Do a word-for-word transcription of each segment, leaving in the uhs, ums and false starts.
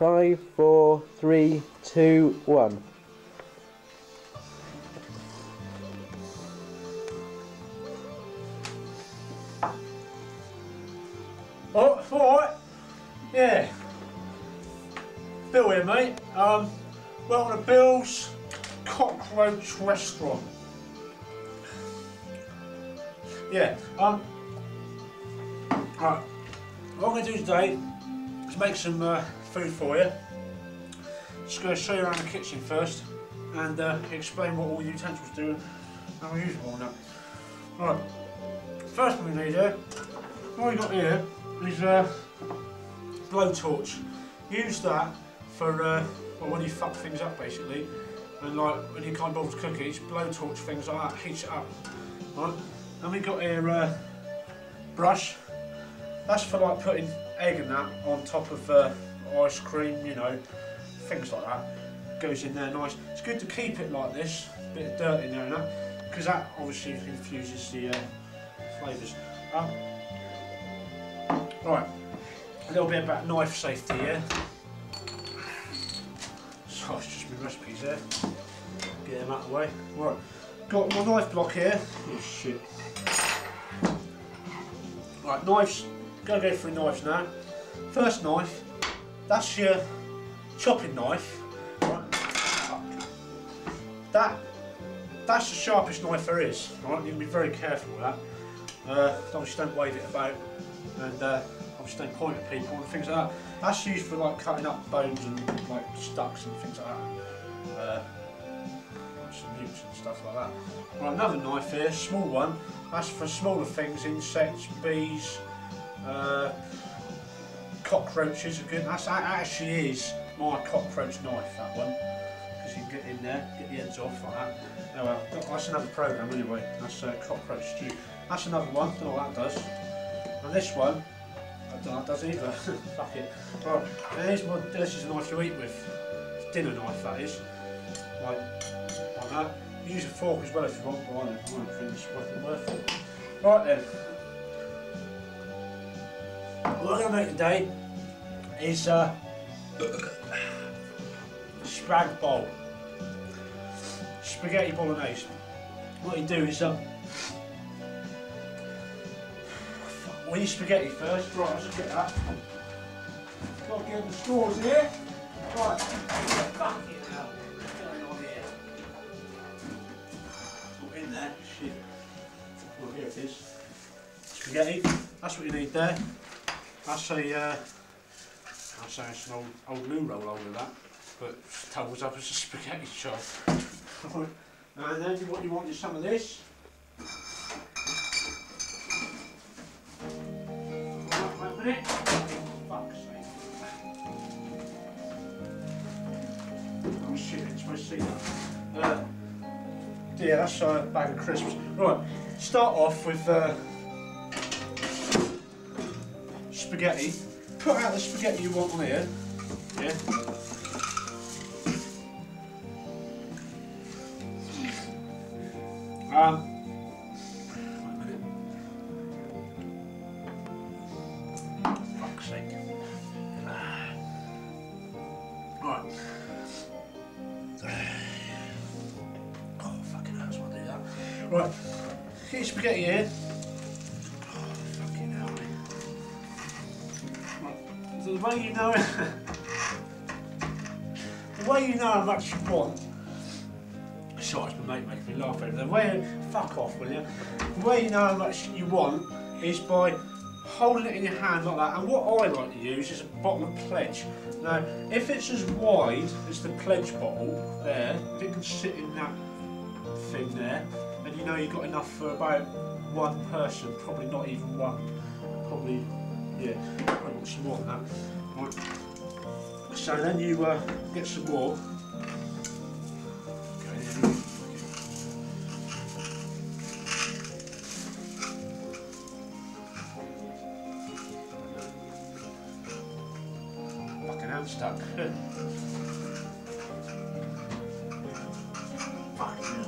Five, four, three, two, one. Oh, it's alright. Yeah. Bill here, mate. Um, welcome to Bill's Cockroach Restaurant. Yeah. Um. Right. What I'm going to do today is make some uh, food for you. Just going to show you around the kitchen first and uh, explain what all the utensils do and how we use them all now. Right. First thing we need here, what we got here is a uh, blowtorch. Use that for uh, well, when you fuck things up basically, and like when you can't bother to cook it, blowtorch things like that, heat it up. Right. And we got here a uh, brush. That's for like putting egg and that on top of uh, ice cream, you know, things like that. Goes in there nice. It's good to keep it like this, a bit of dirt in there and that, because that obviously infuses the uh, flavours. Um, right, a little bit about knife safety here. So it's just my recipes there. Get them out of the way. Right, got my knife block here. Oh shit. Right, knives. Gonna go through knives now. First knife, that's your chopping knife. Right. That that's the sharpest knife there is. Right, you can be very careful with that. Uh, obviously, don't wave it about, and uh, obviously don't point at people and things like that. That's used for like cutting up bones and like stumps and things like that. Uh, some newts and stuff like that. Right, another knife here, small one. That's for smaller things, insects, bees. Uh, cockroaches are good. That's, that actually is my cockroach knife, that one, because you can get in there, get the ends off like that. Oh well, that's another program anyway. That's uh, cockroach stew. That's another one. Don't know what that does. And this one, I don't know what that does either. Fuck it. Right, and here's my, this is a knife you eat with. It's a dinner knife, that is. Like, like that. You use a fork as well if you want, but I don't think it's worth it. Right then. What I'm going to make today is a spag bowl, spaghetti bolognese. What you do is um, we eat spaghetti first. Right, I'll just get that. Got to get the straws here. Right, fuck it now. What's going on here? Not in there. Shit. Well, here it is. Spaghetti. That's what you need there. That's a, uh, I'll say it's an old, old loo roll over that, but doubles up as a spaghetti chop. Right. And then what you want is some of this. Right, wait a minute. Fuck's sake. Oh shit, it's my seat now. Uh, yeah, that's a bag of crisps. Right, start off with uh, spaghetti. Put out the spaghetti you want on here. Yeah. Um. Fuck's sake. Right. Oh fucking hell, I just want to do that. Right. Get your spaghetti here. So the way you know the way you know how much you want. Sorry, my mate making me laugh over there. The way fuck off, will you? The way you know how much you want is by holding it in your hand like that. And what I like to use is a bottle of pledge. Now, if it's as wide as the pledge bottle there, if it can sit in that thing there, then you know you've got enough for about one person, probably not even one, probably. Yeah, I want some more than that. Right. So then you uh, get some more. Okay. Fucking hand stuck. Fucking hell.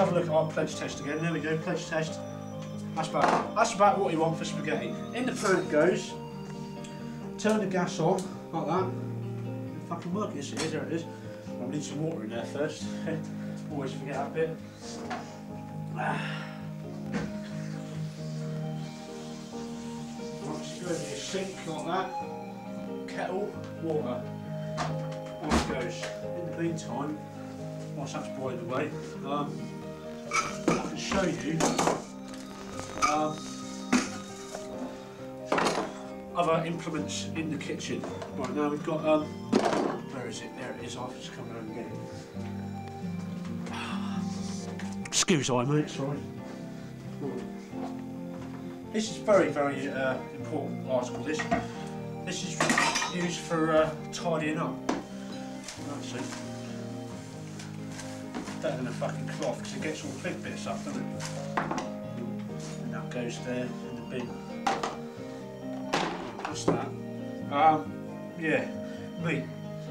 have a look at our pledge test again. There we go, pledge test. That's about, that's about what you want for spaghetti. In the pan it goes. Turn the gas on, like that. Fucking mug, yes it is, there it is. I need some water in there first. Always forget that bit. Right, screw over your sink like that. Kettle, water. On it goes. In the meantime, whilst that's boiled away, um, I can show you um, other implements in the kitchen. Right now we've got, um, where is it? There it is. I'll just come around and get it. Excuse I mate, sorry. Right. This is very, very uh, important article. This this is used for uh, tidying up. That's it. Better than a fucking cloth because it gets all the big bits up, doesn't it? And that goes there in the bin. That's that. Um, yeah, meat.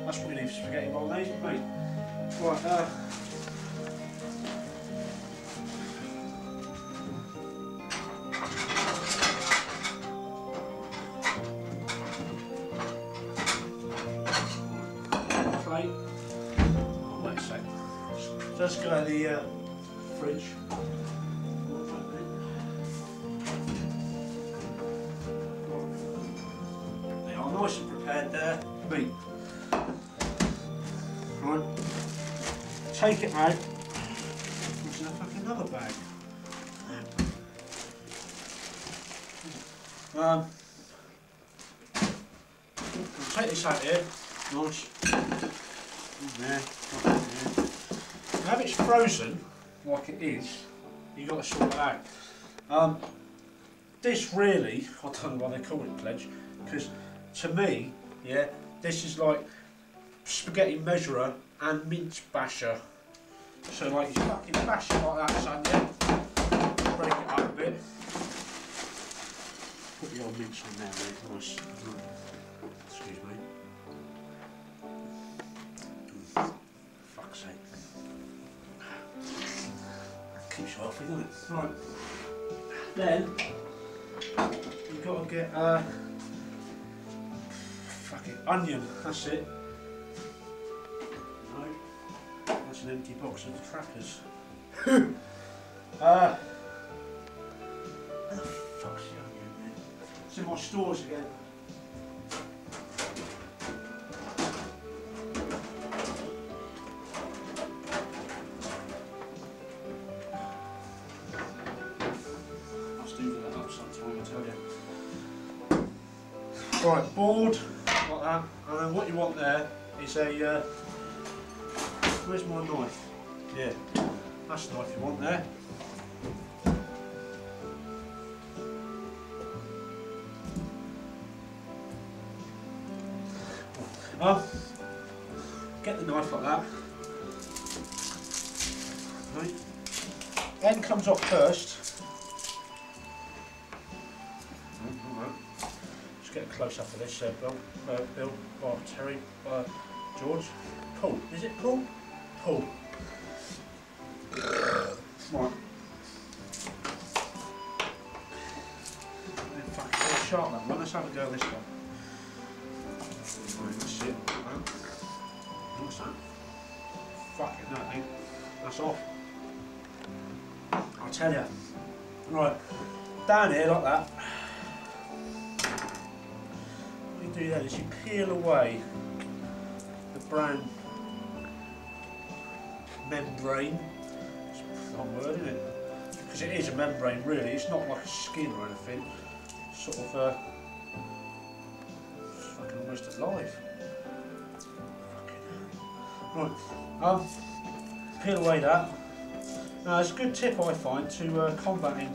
That's what you need for spaghetti bolognese, meat. Right, uh. Plate. Wait a second. Just go to the uh, fridge. They are nice and prepared there. Meat. Right. Take it out. Put in a fucking another bag. Um. I'll take this out here. Nice. In there. If it's frozen, like it is, you've got to sort it out. Um, this really, I don't know why they call it pledge, because to me, yeah, this is like spaghetti measurer and mince basher. So like you fucking bash it like that, son, yeah? Break it up a bit. Put the old mince on there, mate, nice. Excuse me. Fuck's sake. Off, isn't it? Right. Then you've got to get uh fuck it, onion, that's it. Right. That's an empty box of the crackers. uh fuck's the onion man. It's in my stores again. Right, board, like that, and then what you want there is a, uh, where's my knife? Yeah, that's the knife you want there. Well, get the knife like that. Right. End comes off first. Get a close up of this, uh, Bill, uh, Bill, oh, Terry, uh, George, Paul. Is it Paul? Paul. Right. And fucking sharp that one. Let's have a go at this one. Right, that's it. What's that? Fuck it, that thing. That's off. I'll tell you. Right. Down here like that. Do that is you peel away the brown membrane. It's a long word, isn't it? Because it is a membrane, really. It's not like a skin or anything. It's sort of uh, fucking almost alive. Fucking right. Um, peel away that. Now, it's a good tip I find to uh, combating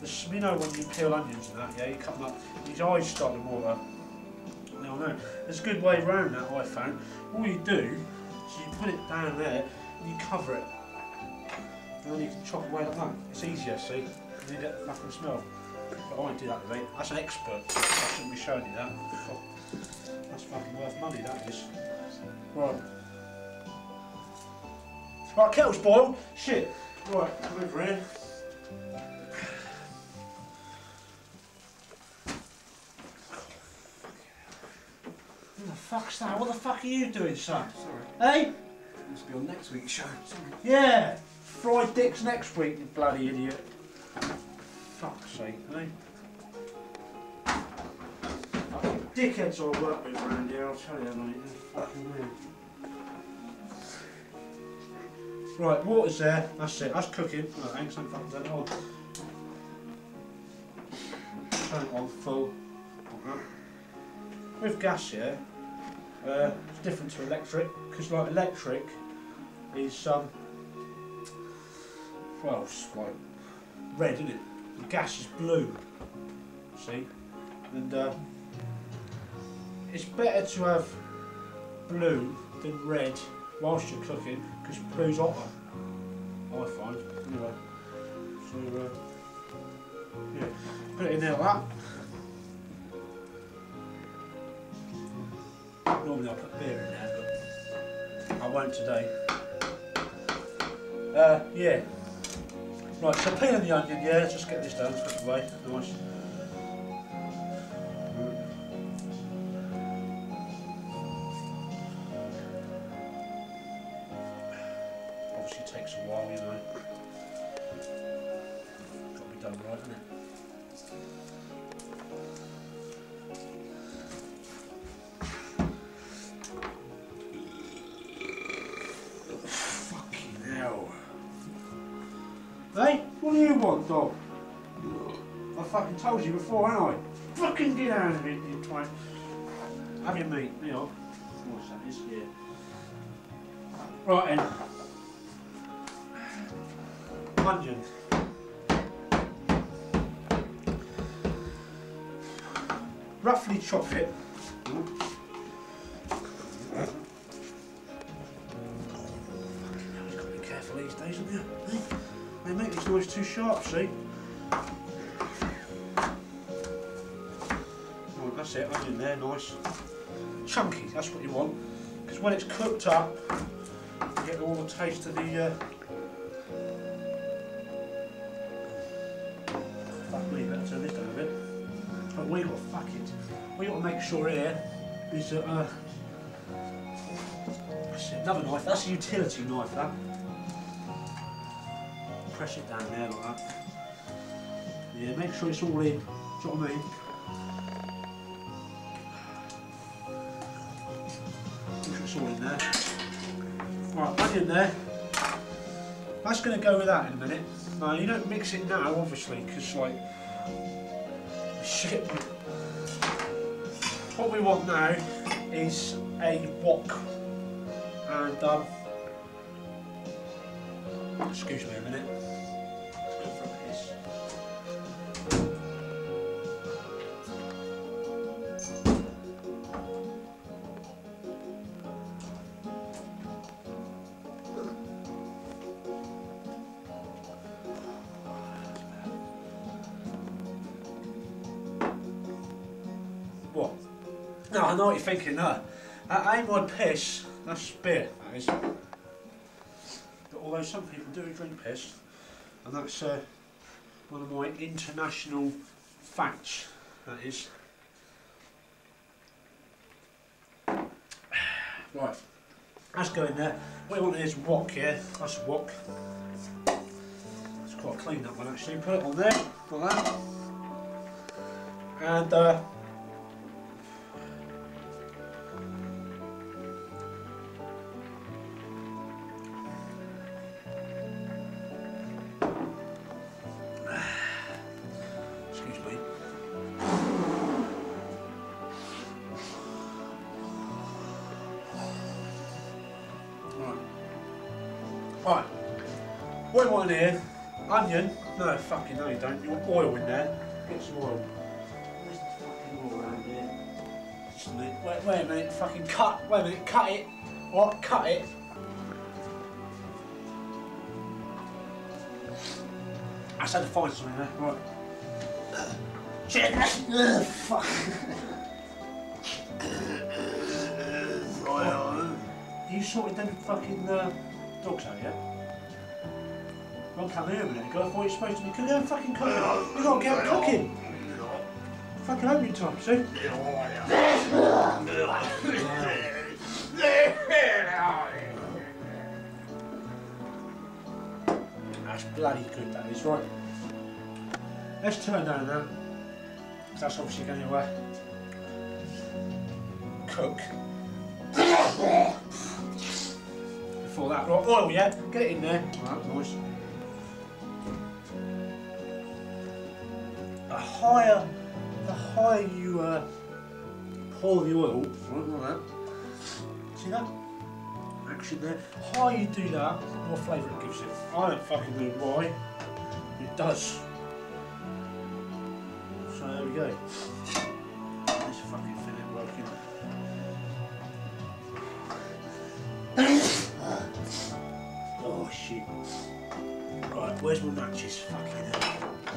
the. You know when you peel onions and that, yeah, you cut them up. These eyes start to water. I know. There's a good way round that I found. All you do is you put it down there and you cover it. And then you can chop away like that. It's easier, see? And you get the fucking smell. But I won't do that with me. That's an expert. I shouldn't be showing you that. That's fucking worth money, that is. Right. Right, kettle's boiled. Shit. Right, come over here. What the fuck's that? What the fuck are you doing, son? Sorry. Hey? Must be on next week's show. Sorry. Yeah. Fried dicks next week, you bloody idiot. Fuck's sake, hey? Dickheads I work with around here, I'll tell you that, mate. Fucking weird. Right, water's there, that's it, that's cooking. Look, ain't some fucking that on. Turn it on full. With gas here, uh, it's different to electric, because like electric is um well it's like red, isn't it? And gas is blue. See? And uh it's better to have blue than red whilst you're cooking, because blue's hotter, I find. Anyway, so uh, yeah, put it in there like that. Normally I put beer in there, but I won't today. Uh, yeah. Right, so peeling the onion, yeah. Let's just get this done, put it away. Nice. Takes a while, you know. Got to be done right, hasn't it? Fucking hell. Hey, what do you want, dog? I fucking told you before, haven't I? Fucking get out of it, you twat. Have your meat, you know. What's that is? Yeah. Right then. Onion. Roughly chop it. Fucking hell, you've got to be careful these days, haven't you? They make these noise too sharp, see? Right, that's it, onion there, nice. Chunky, that's what you want. Because when it's cooked up, you get all the taste of the uh, turn this down a bit. But we got fuck it. We got to make sure here is that uh, that's another knife. That's a utility knife. That press it down there like that. Yeah, make sure it's all in. Do you know what I mean? Make sure it's all in there. Right, back in there. That's going to go with that in a minute. Now you don't mix it now, obviously, because like. Shit. What we want now is a wok, and um, excuse me a minute. Let's go for a piss. What? No, I know what you're thinking, no. That ain't my piss, that's beer, that is. But although some people do drink piss, and that's uh, one of my international facts, that is. Right, that's going there. What you want is wok here, yeah? That's a wok. It's quite clean, that one actually. Put it on there, like that. And, uh, right, what you want in here, onion, no fucking no you don't, you want oil in there, get some oil. Where's the fucking oil around here? Just a minute, wait, wait a minute, fucking cut, wait a minute, cut it, alright, cut it. I just had to find something there, right. Shit, ugh, fuck. Right, you sorted them fucking, uh, dogs out yet? Yeah? Come on, come here a minute, go for what you're supposed to be cooking. Go and fucking cook it. You gotta get cooking. Fucking opening time, see? That's bloody good, that is, right. Let's turn that around. That's obviously going anywhere. Cook. Before that, right, oil, yeah? Get it in there. Alright, nice. The higher, the higher you uh, pour the oil, right, like that. See that? Action there. The higher you do that, the more flavour it gives you. I don't fucking know why. It does. So there we go. Let's fucking finish working. Oh shit. Right, where's my matches? Fucking hell. Fucking hell.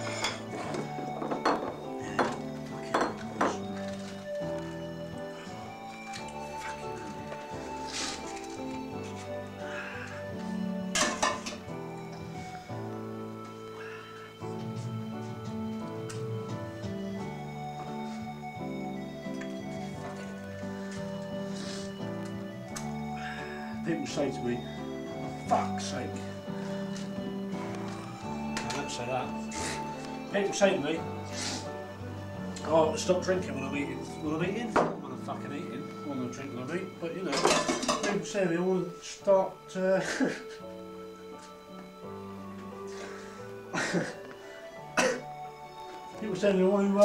People say to me, fuck's sake. I don't say that. People say to me, oh, stop drinking when I'm eating. When I'm eating? When I'm fucking eating. When I'm drinking, when I'm eating. But you know, people say to me, I want to start. Uh, people say to me, I want to uh,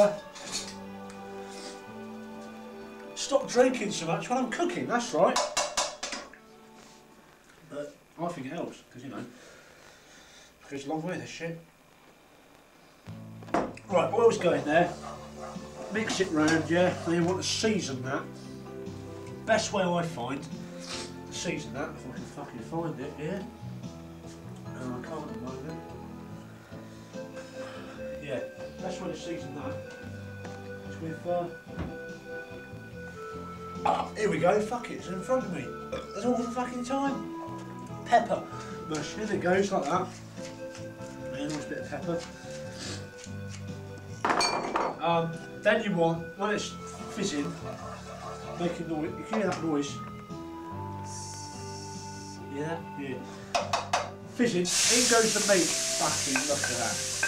stop drinking so much when I'm cooking. That's right. I think it helps, because you know, it goes a long way, this shit. Right, oil's going there, mix it round, yeah, and you want to season that. Best way I find to season that, if I can fucking find it, yeah. No, I can't at the moment. Yeah, best way to season that is with, uh, oh, here we go, fuck it, it's in front of me. There's all the fucking time. Pepper. Mush, as it goes like that. And a bit of pepper. Um, then you want, when it's fizzing, making noise. You can hear that noise. Yeah, yeah. Fizzing. In goes the meat. Fucking look at that.